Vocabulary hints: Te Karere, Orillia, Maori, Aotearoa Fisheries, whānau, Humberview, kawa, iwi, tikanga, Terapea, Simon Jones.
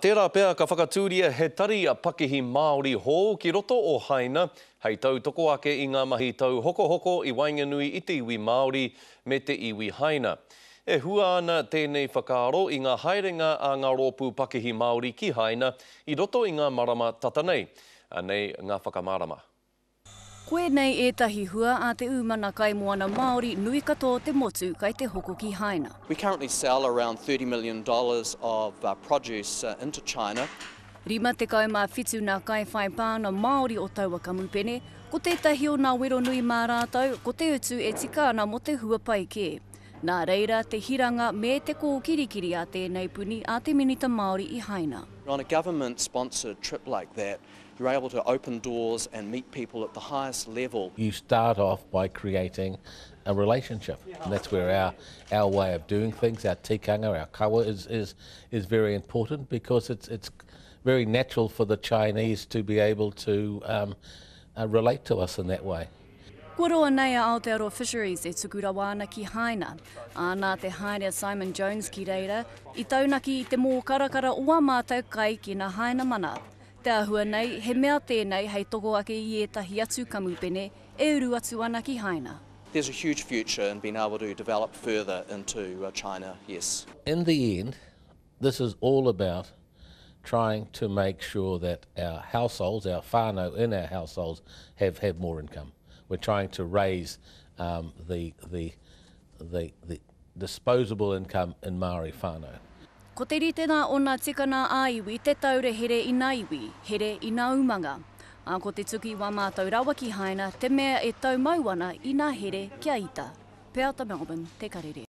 Terapea ka whakatūria he tari a Pākehī Māori hou ki roto o haina, hei tau toko ake I ngā mahi tau hokohoko I Wainganui I te iwi Māori me te iwi haina. E hua ana tēnei whakaaro I ngā haerenga a ngā rōpū Pākehī Māori ki haina I roto I ngā marama tatanei. Anei ngā whakamarama. Koe nei ētahi hua a te ūmana kai moana Māori nui katoa te motu kai te hoko ki haina. We currently sell around $30 million of produce into China. Rima te kaumāwhitu nā kai whaipāna Māori o taua kamupene, ko tētahi o nā wero nui mā rātau, ko te utu e tikana mo te huapai kē. Nā reira te hiranga me te kōkirikiri a tēnei puni a te minita Māori I haina. On a government-sponsored trip like that, you're able to open doors and meet people at the highest level. You start off by creating a relationship, and that's where our way of doing things, our tikanga, our kawa is very important, because it's very natural for the Chinese to be able to relate to us in that way. Kua roa nei a Aotearoa Fisheries e tuku rawana ki haina. Ānā te haere Simon Jones ki reira, I taunaki I te mō karakara ua mātou kai ki nā haina mana. Te ahua nei, he mea tēnei hei toko ake I ētahi atu kamupene, e uru atu ana ki haina. There's a huge future in being able to develop further into China, yes. In the end, this is all about trying to make sure that our households, our whānau in our households, have more income. We're trying to raise the disposable income in Māori whānau. Ko te ritena o ngā tikanga a iwi te taure here I ngā iwi, here I ngā umanga. A ko te tuki wā mātou rawa ki haina, te mea e taumauana I ngā here kia ita. Pea ta Melbourne, te karere.